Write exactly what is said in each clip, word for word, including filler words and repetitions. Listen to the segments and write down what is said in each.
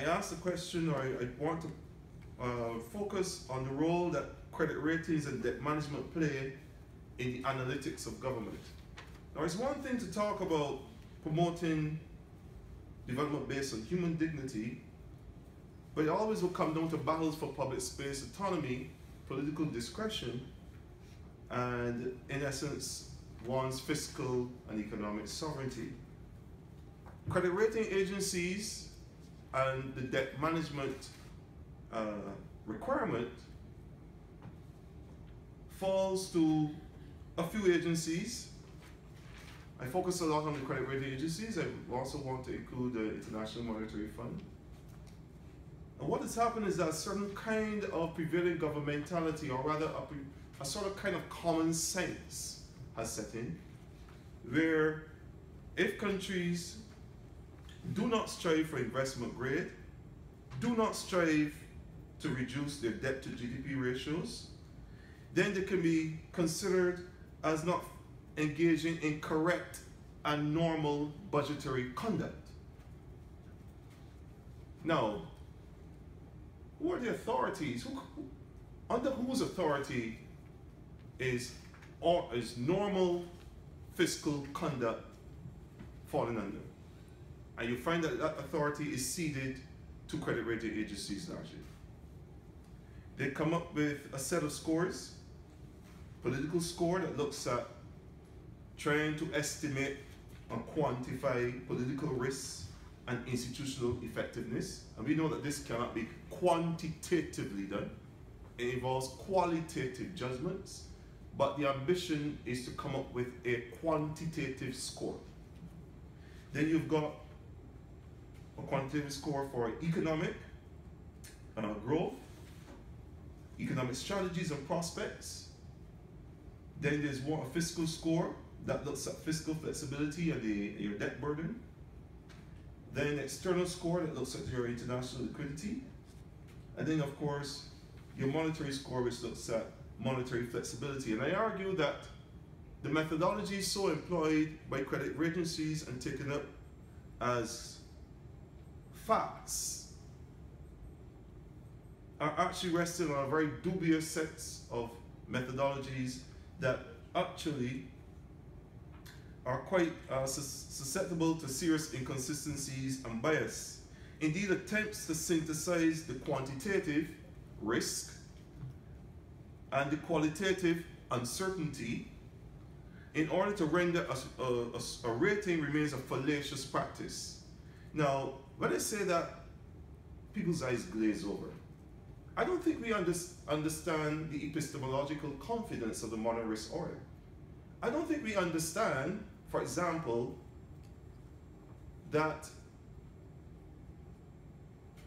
I asked the question, or I, I want to uh, focus on the role that credit ratings and debt management play in the analytics of government. Now, it's one thing to talk about promoting development based on human dignity, but it always will come down to battles for public space autonomy, political discretion, and in essence, one's fiscal and economic sovereignty. Credit rating agencies and the debt management uh, requirement falls to a few agencies. I focus a lot on the credit rating agencies. I also want to include the International Monetary Fund. And what has happened is that a certain kind of prevailing governmentality, or rather a, pre a sort of kind of common sense has set in, where if countries do not strive for investment grade, do not strive to reduce their debt to G D P ratios, then they can be considered as not engaging in correct and normal budgetary conduct. Now, who are the authorities? Who, who, under whose authority is, or is normal fiscal conduct falling under? And you find that that authority is ceded to credit rating agencies largely. They come up with a set of scores, political score that looks at trying to estimate and quantify political risks and institutional effectiveness. And we know that this cannot be quantitatively done. It involves qualitative judgments, but the ambition is to come up with a quantitative score. Then you've got a quantitative score for economic uh, growth, economic strategies and prospects. Then there's one, a fiscal score that looks at fiscal flexibility and the, your debt burden. Then an external score that looks at your international liquidity. And then, of course, your monetary score, which looks at monetary flexibility. And I argue that the methodology so employed by credit agencies and taken up as facts are actually resting on a very dubious sets of methodologies that actually are quite uh, susceptible to serious inconsistencies and bias. Indeed, attempts to synthesize the quantitative risk and the qualitative uncertainty in order to render a, a, a, a rating remains a fallacious practice. Now, when I say that, people's eyes glaze over. I don't think we under, understand the epistemological confidence of the modern risk order. I don't think we understand, for example, that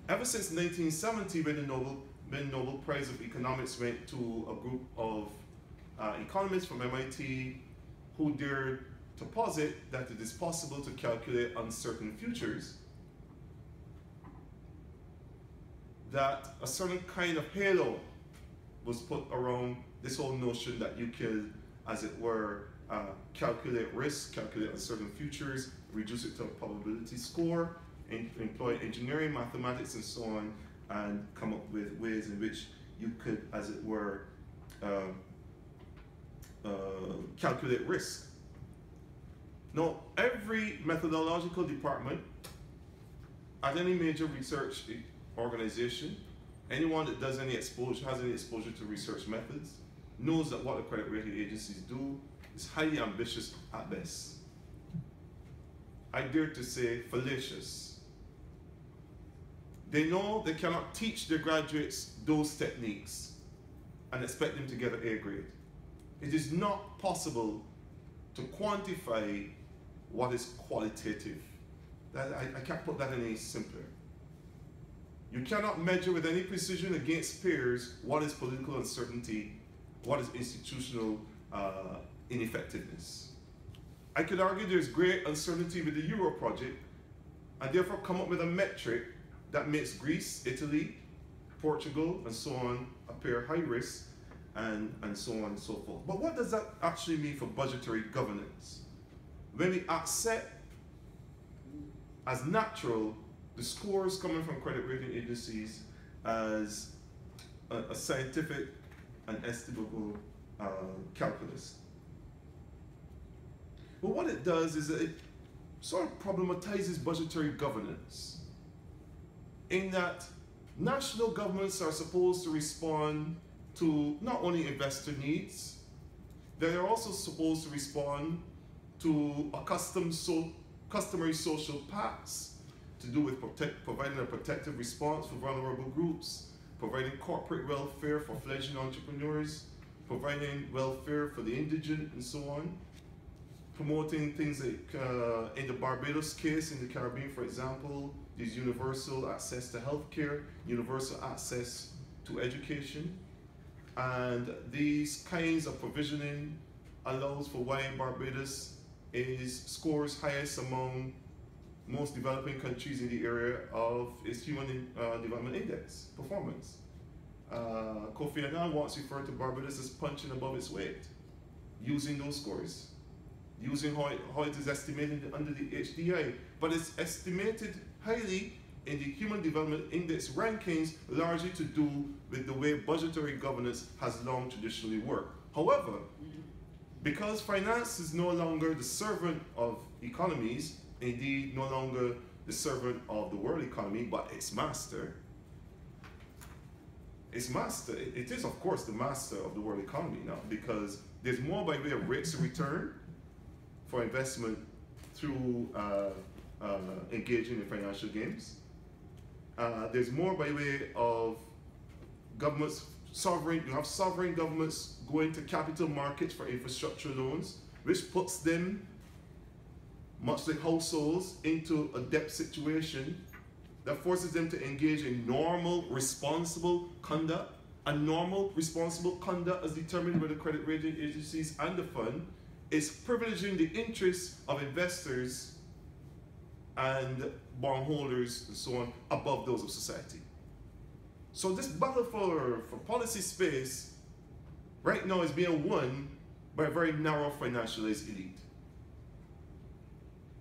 ever since nineteen seventy, when the Nobel, when Nobel Prize of Economics went to a group of uh, economists from M I T who dared to posit that it is possible to calculate uncertain futures, that a certain kind of halo was put around this whole notion that you can, as it were, uh, calculate risk, calculate uncertain futures, reduce it to a probability score, and employ engineering, mathematics, and so on, and come up with ways in which you could, as it were, uh, Uh, calculate risk. Now, every methodological department at any major research organization, anyone that does any exposure, has any exposure to research methods, knows that what the credit rating agencies do is highly ambitious at best. I dare to say fallacious. They know they cannot teach their graduates those techniques and expect them to get an A grade. It is not possible to quantify what is qualitative. That, I, I can't put that any simpler. You cannot measure with any precision against peers what is political uncertainty, what is institutional uh, ineffectiveness. I could argue there's great uncertainty with the Euro project, and therefore come up with a metric that makes Greece, Italy, Portugal, and so on appear high risk, And, and so on and so forth. But what does that actually mean for budgetary governance? When we accept as natural the scores coming from credit rating agencies as a, a scientific and estimable uh, calculus. But what it does is it sort of problematizes budgetary governance, in that national governments are supposed to respond to not only investor needs, they're also supposed to respond to accustomed so customary social pacts to do with protect, providing a protective response for vulnerable groups, providing corporate welfare for fledgling entrepreneurs, providing welfare for the indigent, and so on. Promoting things like, uh, in the Barbados case, in the Caribbean, for example, is universal access to healthcare, universal access to education. And these kinds of provisioning allows for why in Barbados is scores highest among most developing countries in the area of its Human uh, Development Index performance. Uh, Kofi Annan once referred to Barbados as punching above its weight, using those scores, using how it, how it is estimated under the H D I, but it's estimated highly in the Human Development Index rankings, largely to do with the way budgetary governance has long traditionally worked. However, because finance is no longer the servant of economies, indeed no longer the servant of the world economy, but its master, its master, it is of course the master of the world economy now, because there's more by way of rates of return for investment through uh, uh, engaging in financial games. Uh, there's more by way of governments, sovereign, you have sovereign governments going to capital markets for infrastructure loans, which puts them, much like households, into a debt situation that forces them to engage in normal, responsible conduct. A normal, responsible conduct as determined by the credit rating agencies and the fund is privileging the interests of investors and bondholders and so on above those of society. So this battle for, for policy space right now is being won by a very narrow financialized elite.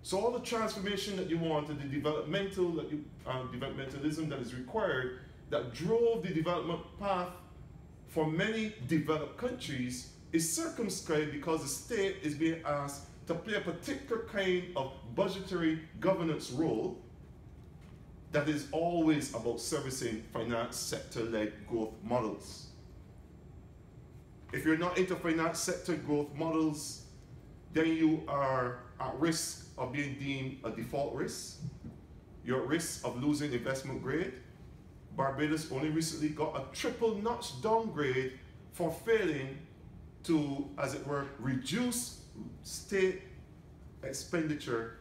So all the transformation that you wanted, the developmental that you, uh, developmentalism that is required, that drove the development path for many developed countries, is circumscribed because the state is being asked to play a particular kind of budgetary governance role that is always about servicing finance sector-led growth models. If you're not into finance sector growth models, then you are at risk of being deemed a default risk. You're at risk of losing investment grade. Barbados only recently got a triple notch downgrade for failing to, as it were, reduce state expenditure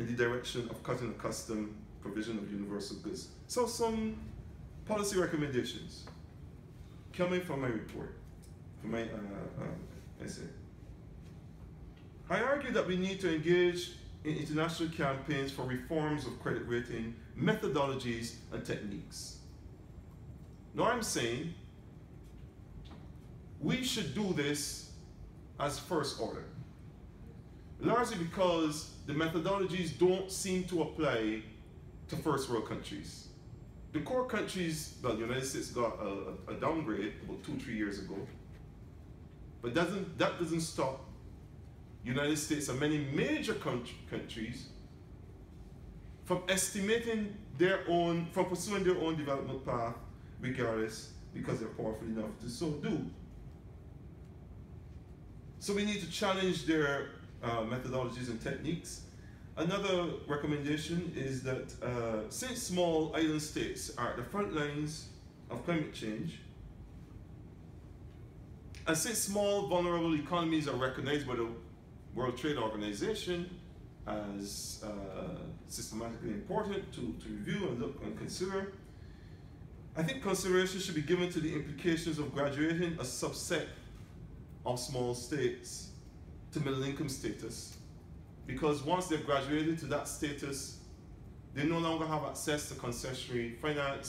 in the direction of cutting the custom provision of universal goods. So some policy recommendations coming from my report, from my uh, uh, essay. I argue that we need to engage in international campaigns for reforms of credit rating, methodologies, and techniques. Now I'm saying we should do this as first order, largely because the methodologies don't seem to apply to first world countries. The core countries, well, the United States got a, a downgrade about two, three years ago, but doesn't, that doesn't stop United States and many major country, countries from estimating their own, from pursuing their own development path regardless, because they're powerful enough to so do. So we need to challenge their Uh, methodologies and techniques. Another recommendation is that uh, since small island states are at the front lines of climate change, and since small vulnerable economies are recognized by the World Trade Organization as uh, systematically important to, to review and look and consider, I think consideration should be given to the implications of graduating a subset of small states to middle income status, because once they've graduated to that status, they no longer have access to concessionary finance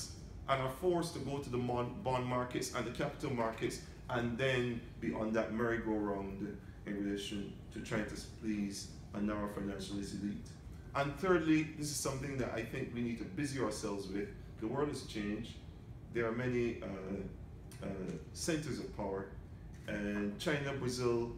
and are forced to go to the bond markets and the capital markets and then be on that merry-go-round in relation to trying to please a narrow financialist elite. And thirdly, this is something that I think we need to busy ourselves with. The world has changed. There are many uh, uh, centers of power, and China, Brazil,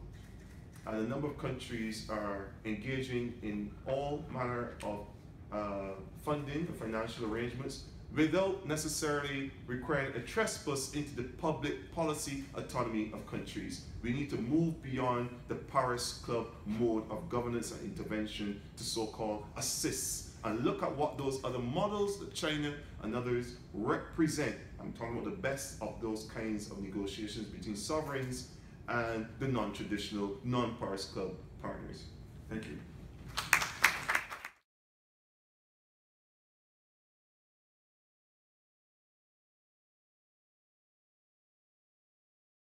and a number of countries are engaging in all manner of uh, funding and financial arrangements without necessarily requiring a trespass into the public policy autonomy of countries. We need to move beyond the Paris Club mode of governance and intervention to so-called assist, and look at what those other models that China and others represent. I'm talking about the best of those kinds of negotiations between sovereigns and the non-traditional, non-Paris Club partners. Thank you.